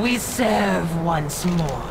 We serve once more.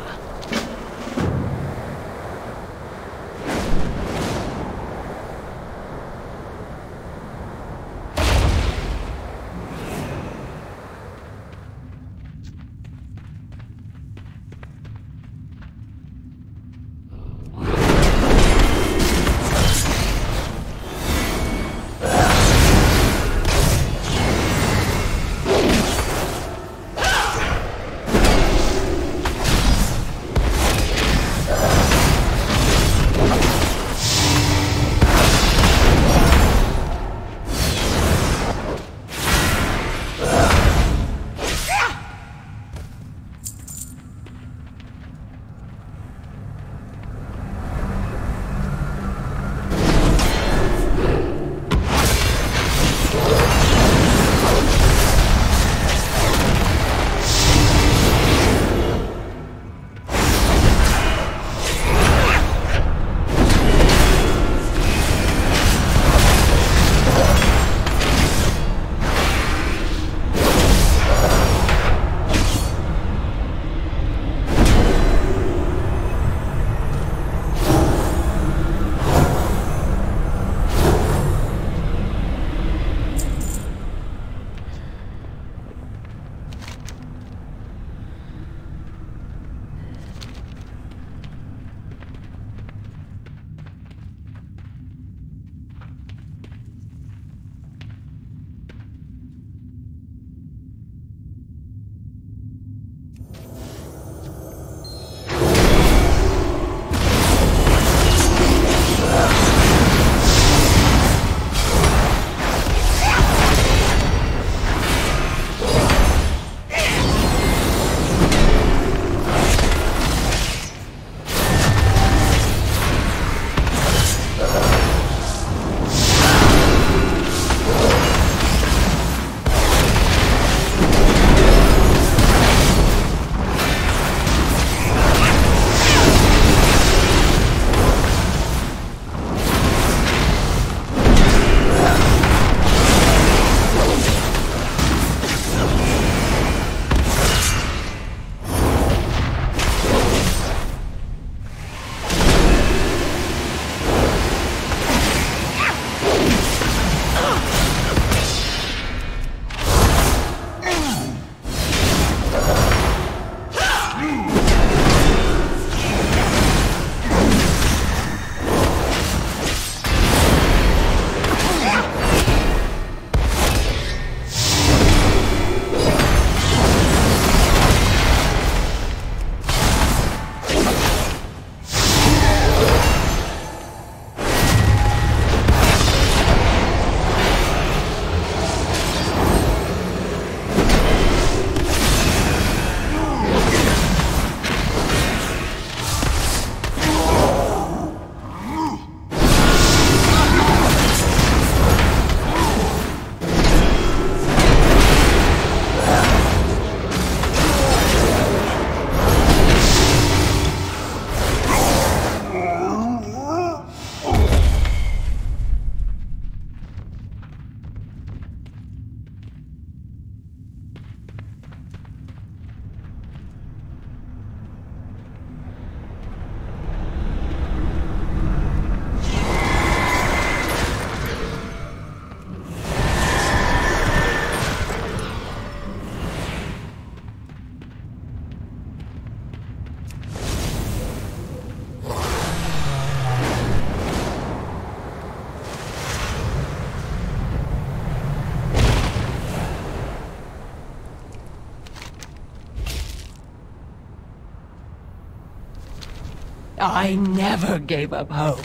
I never gave up hope.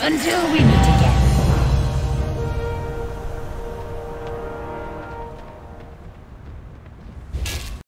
Until we meet again.